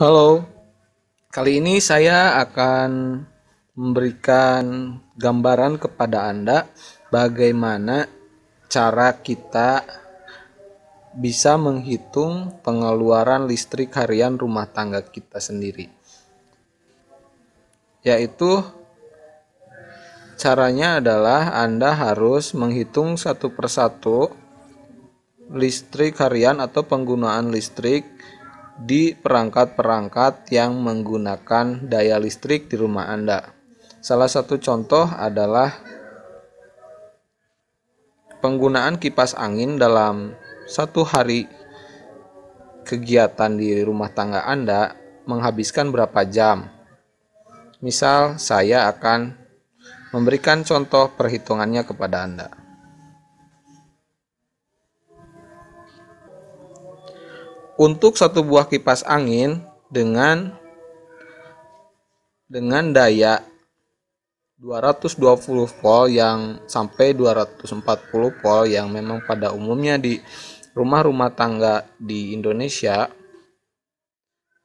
Halo, kali ini saya akan memberikan gambaran kepada Anda bagaimana cara kita bisa menghitung pengeluaran listrik harian rumah tangga kita sendiri. Yaitu caranya adalah Anda harus menghitung satu persatu listrik harian atau penggunaan listrik di perangkat-perangkat yang menggunakan daya listrik di rumah Anda. Salah satu contoh adalah penggunaan kipas angin dalam satu hari. Kegiatan di rumah tangga Anda menghabiskan berapa jam? Misal, saya akan memberikan contoh perhitungannya kepada Anda. Untuk satu buah kipas angin dengan daya 220 volt yang sampai 240 volt yang memang pada umumnya di rumah-rumah tangga di Indonesia,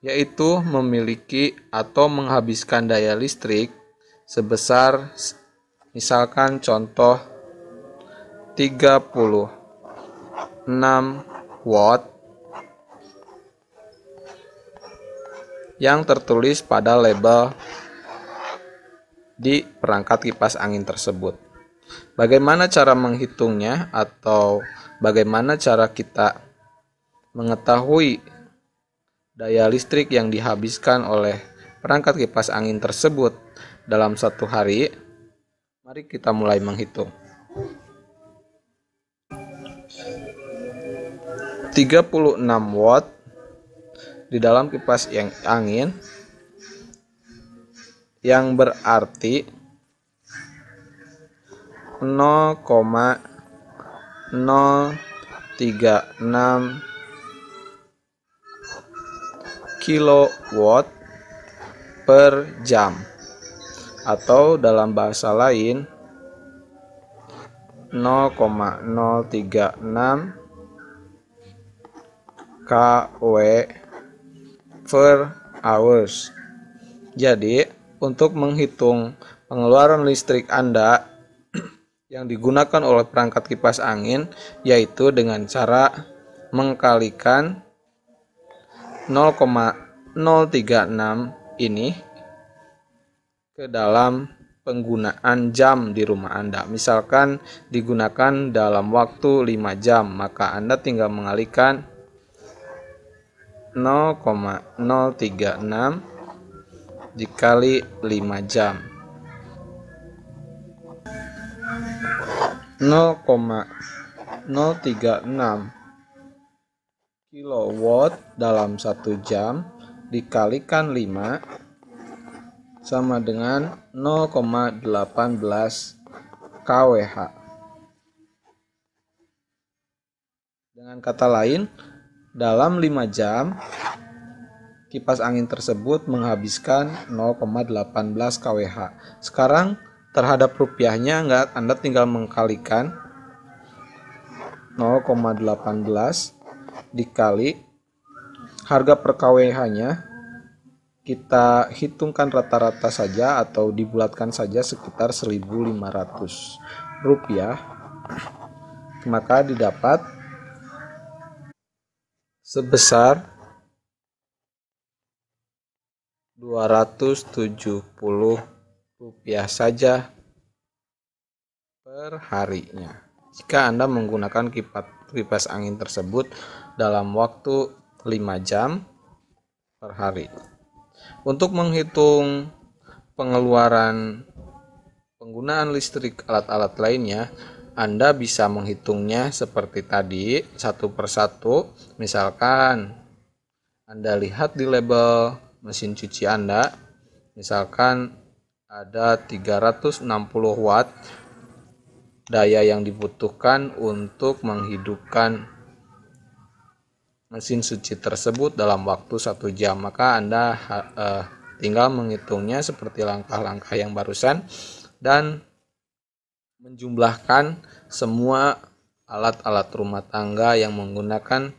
yaitu memiliki atau menghabiskan daya listrik sebesar, misalkan contoh 36 watt yang tertulis pada label di perangkat kipas angin tersebut. Bagaimana cara menghitungnya atau bagaimana cara kita mengetahui daya listrik yang dihabiskan oleh perangkat kipas angin tersebut dalam satu hari? Mari kita mulai menghitung. 36 watt di dalam kipas angin, yang berarti 0,036 kilowatt per jam, atau dalam bahasa lain 0,036 kW per hours. Jadi, untuk menghitung pengeluaran listrik Anda yang digunakan oleh perangkat kipas angin, yaitu dengan cara mengkalikan 0,036 ini ke dalam penggunaan jam di rumah Anda. Misalkan digunakan dalam waktu 5 jam, maka Anda tinggal mengalihkan 0,036 dikali 5 jam. 0,036 kilowatt dalam 1 jam dikalikan 5 sama dengan 0,18 kWh. Dengan kata lain, dalam 5 jam, kipas angin tersebut menghabiskan 0,18 kWh. Sekarang terhadap rupiahnya, Anda tinggal mengkalikan 0,18 dikali harga per kWh-nya. Kita hitungkan rata-rata saja atau dibulatkan saja sekitar Rp1.500. Maka didapat sebesar 270 rupiah saja per harinya jika Anda menggunakan kipas angin tersebut dalam waktu 5 jam per hari. Untuk menghitung pengeluaran penggunaan listrik alat-alat lainnya, Anda bisa menghitungnya seperti tadi, satu persatu. Misalkan Anda lihat di label mesin cuci Anda, misalkan ada 360 watt daya yang dibutuhkan untuk menghidupkan mesin cuci tersebut dalam waktu 1 jam. Maka Anda tinggal menghitungnya seperti langkah-langkah yang barusan dan menjumlahkan semua alat-alat rumah tangga yang menggunakan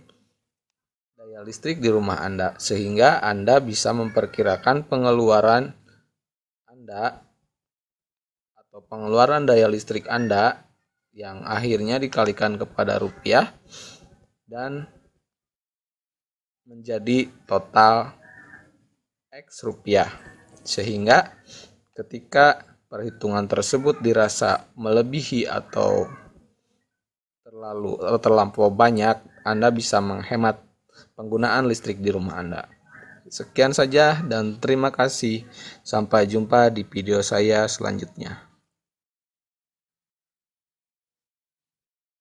daya daya listrik di rumah Anda, sehingga Anda bisa memperkirakan pengeluaran Anda atau pengeluaran daya listrik Anda yang akhirnya dikalikan kepada rupiah dan menjadi total X rupiah. Sehingga ketika perhitungan tersebut dirasa melebihi atau terlampau banyak, Anda bisa menghemat penggunaan listrik di rumah Anda. Sekian saja dan terima kasih. Sampai jumpa di video saya selanjutnya.